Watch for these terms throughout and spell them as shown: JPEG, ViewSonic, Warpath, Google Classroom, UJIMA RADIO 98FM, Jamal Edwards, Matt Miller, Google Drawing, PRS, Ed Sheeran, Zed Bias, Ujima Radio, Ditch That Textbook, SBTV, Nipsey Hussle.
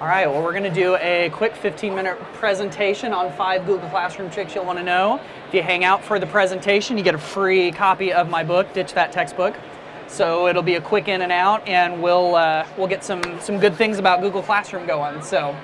All right, well, we're going to do a quick 15-minute presentation on 5 Google Classroom tricks you'll want to know. If you hang out for the presentation, you get a free copy of my book, Ditch That Textbook. So it'll be a quick in and out, and we'll get some good things about Google Classroom going. So,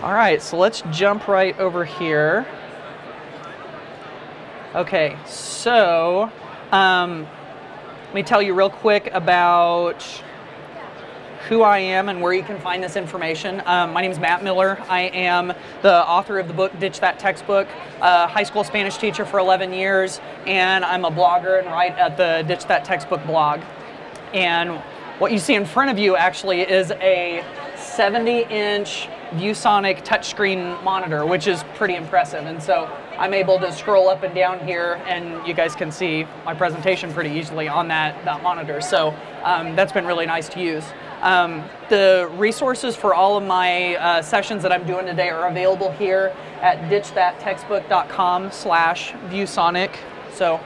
all right, so let's jump right over here. Okay, so let me tell you real quick about who I am and where you can find this information. My name is Matt Miller. I am the author of the book Ditch That Textbook, a high school Spanish teacher for 11 years, and I'm a blogger and write at the Ditch That Textbook blog. And what you see in front of you actually is a 70-inch ViewSonic touchscreen monitor, which is pretty impressive. And so I'm able to scroll up and down here, and you guys can see my presentation pretty easily on that monitor. So that's been really nice to use. The resources for all of my sessions that I'm doing today are available here at DitchThatTextbook.com/ViewSonic. So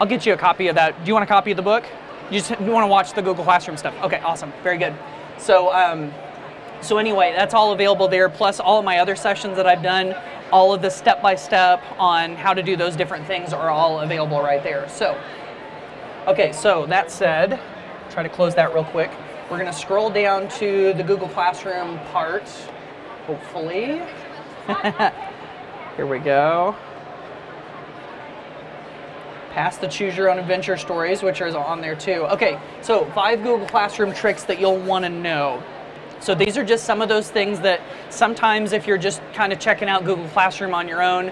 I'll get you a copy of that. Do you want a copy of the book? You want to watch the Google Classroom stuff? Okay, awesome. Very good. So, so anyway, that's all available there, plus all of my other sessions that I've done. All of the step-by-step on how to do those different things are all available right there. So, okay, so that said, try to close that real quick. We're going to scroll down to the Google Classroom part, hopefully. Here we go. Past the Choose Your Own Adventure stories, which are on there too. Okay, so 5 Google Classroom tricks that you'll want to know. So these are just some of those things that sometimes if you're just kind of checking out Google Classroom on your own,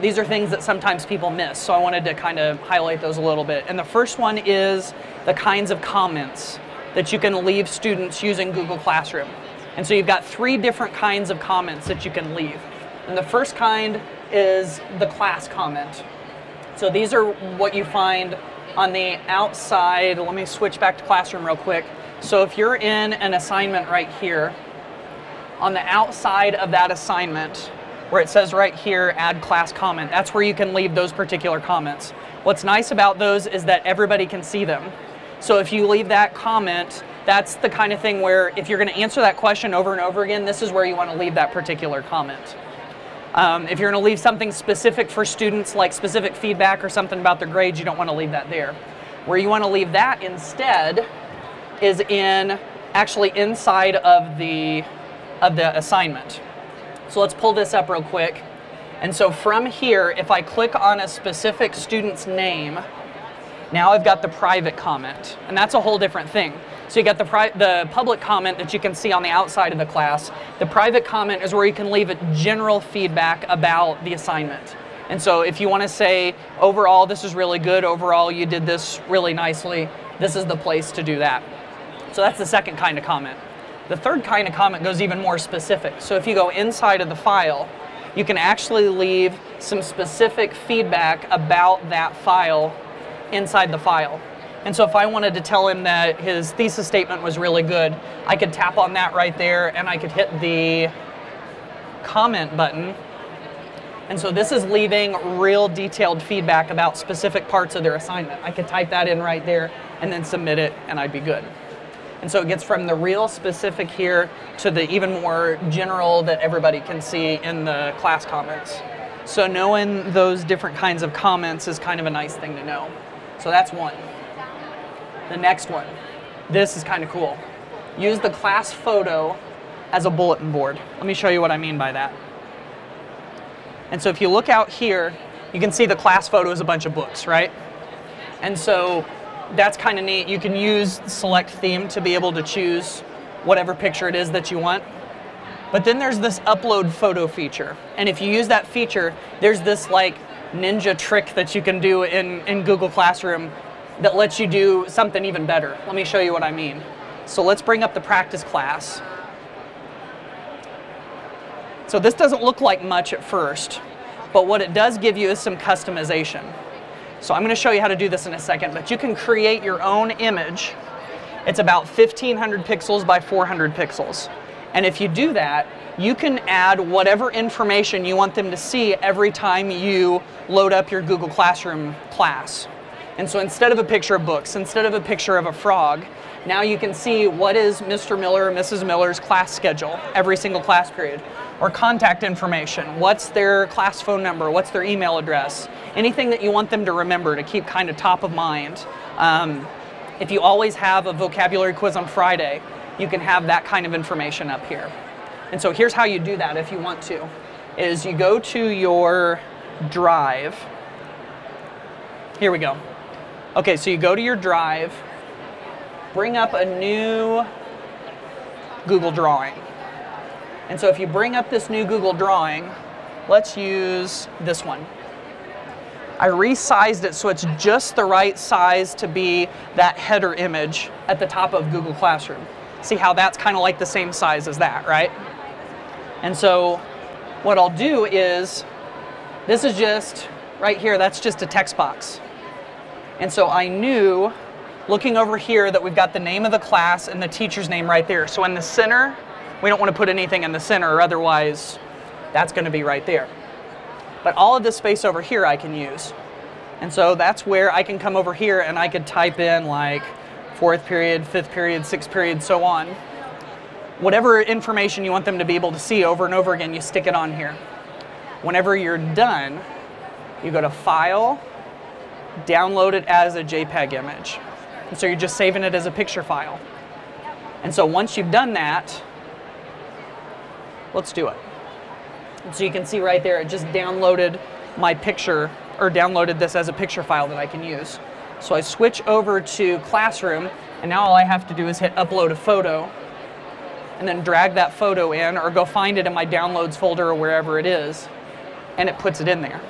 these are things that sometimes people miss. So I wanted to kind of highlight those a little bit. And the first one is the kinds of comments that you can leave students using Google Classroom. And so you've got 3 different kinds of comments that you can leave. And the first kind is the class comment. So these are what you find on the outside. Let me switch back to Classroom real quick. So if you're in an assignment right here, on the outside of that assignment, where it says right here, add class comment, that's where you can leave those particular comments. What's nice about those is that everybody can see them. So if you leave that comment, that's the kind of thing where if you're going to answer that question over and over again, this is where you want to leave that particular comment. If you're going to leave something specific for students, like specific feedback or something about their grades, you don't want to leave that there. Where you want to leave that instead is inside of the assignment. So let's pull this up real quick. And so from here, if I click on a specific student's name, now I've got the private comment, and that's a whole different thing. So you got the public comment that you can see on the outside of the class. The private comment is where you can leave a general feedback about the assignment. And so if you want to say, overall, this is really good, overall, you did this really nicely, this is the place to do that. So that's the second kind of comment. The third kind of comment goes even more specific. So if you go inside of the file, you can actually leave some specific feedback about that file inside the file. And so if I wanted to tell him that his thesis statement was really good, I could tap on that right there, and I could hit the comment button. And so this is leaving real detailed feedback about specific parts of their assignment. I could type that in right there and then submit it, and I'd be good. And so it gets from the real specific here to the even more general that everybody can see in the class comments. So knowing those different kinds of comments is kind of a nice thing to know. So that's one. The next one, this is kind of cool. Use the class photo as a bulletin board. Let me show you what I mean by that. And so if you look out here, you can see the class photo is a bunch of books, right? And so that's kind of neat. You can use select theme to be able to choose whatever picture it is that you want. But then there's this upload photo feature. And if you use that feature, there's this like ninja trick that you can do in Google Classroom that lets you do something even better. Let me show you what I mean. So let's bring up the practice class. So this doesn't look like much at first, but what it does give you is some customization. So I'm going to show you how to do this in a second, but you can create your own image. It's about 1,500 pixels by 400 pixels. And if you do that, you can add whatever information you want them to see every time you load up your Google Classroom class. And so instead of a picture of books, instead of a picture of a frog, now you can see what is Mr. Miller or Mrs. Miller's class schedule every single class period, or contact information, what's their class phone number, what's their email address, anything that you want them to remember to keep kind of top of mind. If you always have a vocabulary quiz on Friday, you can have that kind of information up here. And so here's how you do that if you want to, is you go to your drive. Here we go. Okay, so you go to your drive, bring up a new Google Drawing. And so if you bring up this new Google Drawing, let's use this one. I resized it so it's just the right size to be that header image at the top of Google Classroom. See how that's kind of like the same size as that, right? And so what I'll do is, this is just, right here, that's just a text box. And so I knew, looking over here, that we've got the name of the class and the teacher's name right there. So in the center, we don't want to put anything in the center, or otherwise that's going to be right there. But all of this space over here I can use. And so that's where I can come over here and I could type in like 4th period, 5th period, 6th period, so on. Whatever information you want them to be able to see over and over again, you stick it on here. Whenever you're done, you go to File, download it as a JPEG image. And so you're just saving it as a picture file. And so once you've done that, let's do it. So you can see right there, it just downloaded my picture, or downloaded this as a picture file that I can use. So I switch over to Classroom, and now all I have to do is hit upload a photo, and then drag that photo in, or go find it in my downloads folder or wherever it is, and it puts it in there.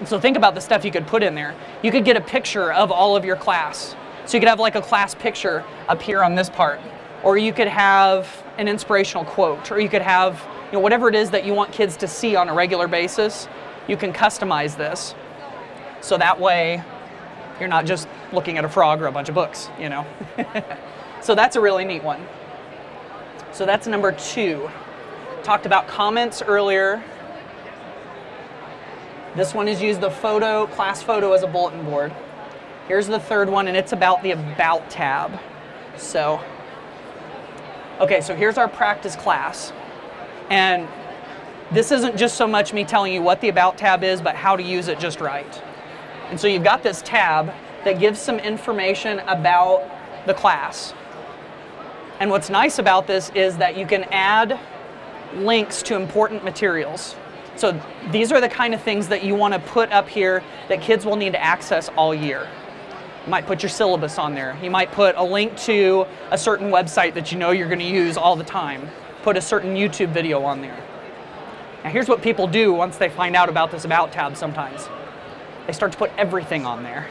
And so think about the stuff you could put in there. You could get a picture of all of your class. So you could have like a class picture up here on this part, or you could have an inspirational quote, or you could have, you know, whatever it is that you want kids to see on a regular basis, you can customize this. So that way, you're not just looking at a frog or a bunch of books, you know. So that's a really neat one. So that's number 2. Talked about comments earlier. This one is use the photo, class photo, as a bulletin board. Here's the 3rd one, and it's about the About tab. So, okay, so here's our practice class. And this isn't just so much me telling you what the About tab is, but how to use it just right. And so you've got this tab that gives some information about the class. And what's nice about this is that you can add links to important materials. So these are the kind of things that you want to put up here that kids will need to access all year. You might put your syllabus on there. You might put a link to a certain website that you know you're going to use all the time. Put a certain YouTube video on there. Now here's what people do once they find out about this About tab sometimes. They start to put everything on there.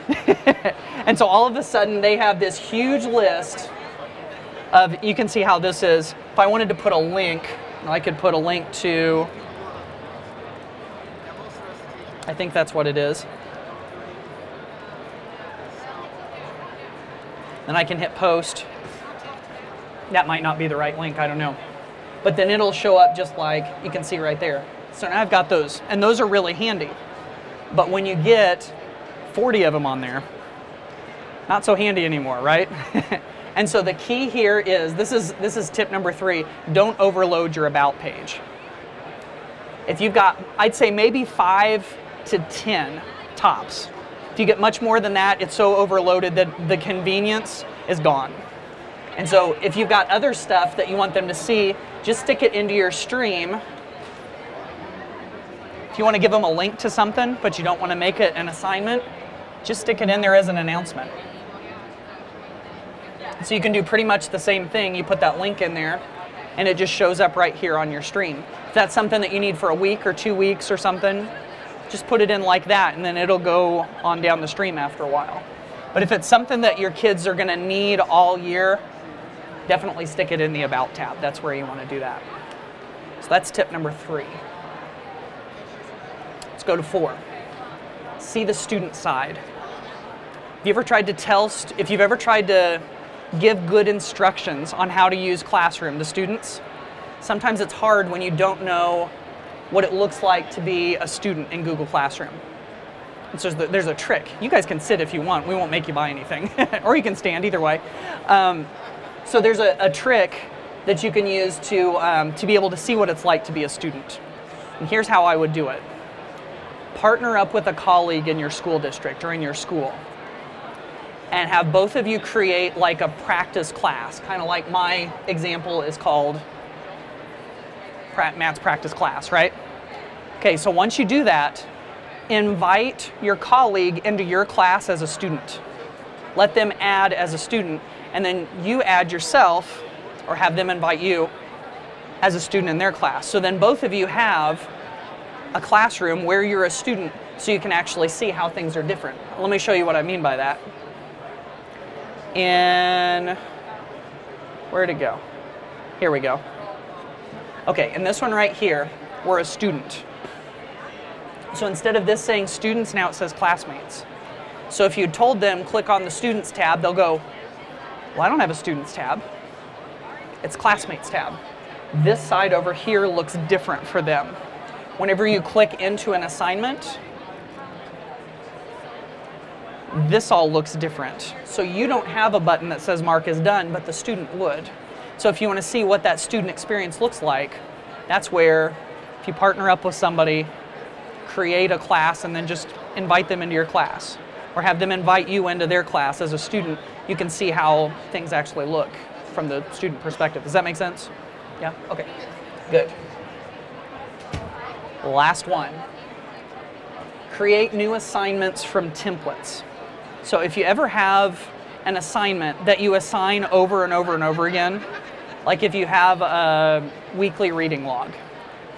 And so all of a sudden they have this huge list of, you can see how this is. If I wanted to put a link, I could put a link to, I think that's what it is. Then I can hit post. That might not be the right link, I don't know. But then it'll show up just like you can see right there. So now I've got those, and those are really handy. But when you get 40 of them on there, not so handy anymore, right? And so the key here is, this is tip number 3, don't overload your About page. If you've got, I'd say maybe 5 to 10 tops. If you get much more than that, it's so overloaded that the convenience is gone. And so if you've got other stuff that you want them to see, just stick it into your stream. If you want to give them a link to something, but you don't want to make it an assignment, just stick it in there as an announcement. So you can do pretty much the same thing. You put that link in there, and it just shows up right here on your stream. If that's something that you need for a week or 2 weeks or something, just put it in like that, and then it'll go on down the stream after a while. But if it's something that your kids are going to need all year, definitely stick it in the About tab. That's where you want to do that. So that's tip number 3. Let's go to 4. See the student side. If you've ever tried to give good instructions on how to use Classroom to students, sometimes it's hard when you don't know what it looks like to be a student in Google Classroom. It's just that there's a trick. You guys can sit if you want. We won't make you buy anything. Or you can stand, either way. So there's a trick that you can use to be able to see what it's like to be a student. And here's how I would do it. Partner up with a colleague in your school district or in your school, and have both of you create like a practice class, kind of like my example is called Matt's practice class, right? Okay, so once you do that, invite your colleague into your class as a student. Let them add as a student, and then you add yourself, or have them invite you as a student in their class. So then both of you have a classroom where you're a student, so you can actually see how things are different. Let me show you what I mean by that. And where'd it go? Here we go. Okay, and this one right here, we're a student. So instead of this saying students, now it says classmates. So if you told them click on the students tab, they'll go, well, I don't have a students tab. It's classmates tab. This side over here looks different for them. Whenever you click into an assignment, this all looks different. So you don't have a button that says mark as done, but the student would. So if you want to see what that student experience looks like, that's where if you partner up with somebody, create a class, and then just invite them into your class, or have them invite you into their class as a student, you can see how things actually look from the student perspective. Does that make sense? Yeah? Okay. Good. Last one. Create new assignments from templates. So if you ever have an assignment that you assign over and over and over again, like if you have a weekly reading log,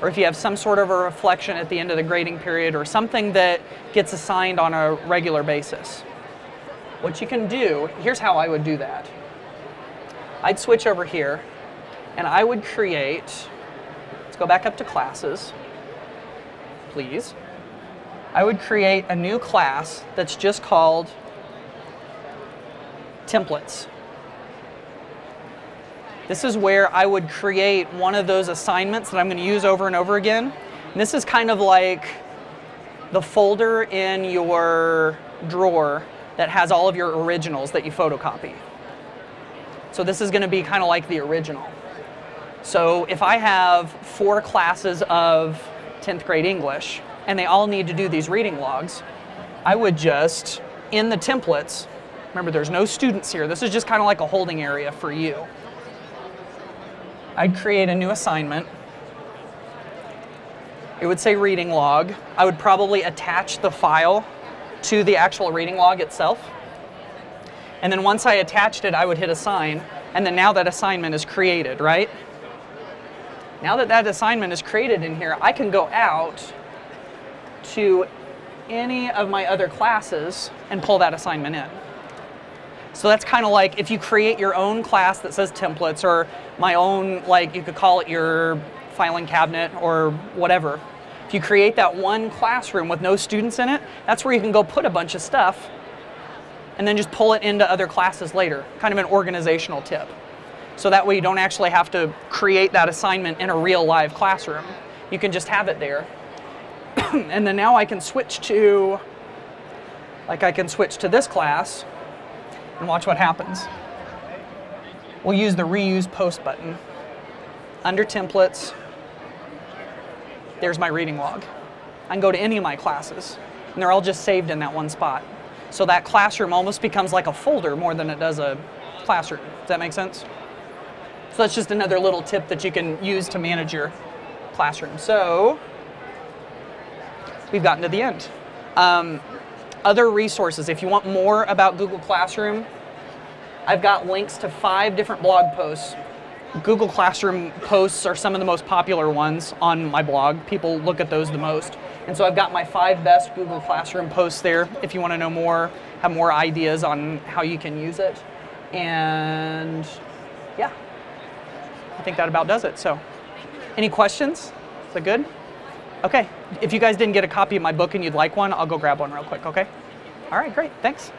or if you have some sort of a reflection at the end of the grading period, or something that gets assigned on a regular basis, what you can do, here's how I would do that. I'd switch over here, and I would create, let's go back up to classes, please. I would create a new class that's just called Templates. This is where I would create one of those assignments that I'm going to use over and over again. And this is kind of like the folder in your drawer that has all of your originals that you photocopy. So this is going to be kind of like the original. So if I have 4 classes of 10th grade English, and they all need to do these reading logs, I would just, in the templates, remember there's no students here, this is just kind of like a holding area for you. I'd create a new assignment. It would say reading log. I would probably attach the file to the actual reading log itself. And then once I attached it, I would hit assign. And then now that assignment is created, right? Now that that assignment is created in here, I can go out to any of my other classes and pull that assignment in. So that's kind of like if you create your own class that says templates, or my own, like you could call it your filing cabinet or whatever. If you create that one classroom with no students in it, that's where you can go put a bunch of stuff and then just pull it into other classes later. Kind of an organizational tip. So that way you don't actually have to create that assignment in a real live classroom. You can just have it there. And then now I can switch to, like I can switch to this class and watch what happens. We'll use the reuse post button. Under templates, there's my reading log. I can go to any of my classes, and they're all just saved in that one spot. So that classroom almost becomes like a folder more than it does a classroom. Does that make sense? So that's just another little tip that you can use to manage your classroom. So we've gotten to the end. Other resources, if you want more about Google Classroom, I've got links to 5 different blog posts. Google Classroom posts are some of the most popular ones on my blog. People look at those the most. And so I've got my 5 best Google Classroom posts there if you want to know more, have more ideas on how you can use it. And yeah, I think that about does it. So any questions? Is that good? Okay, if you guys didn't get a copy of my book and you'd like one, I'll go grab one real quick, okay? All right, great, thanks.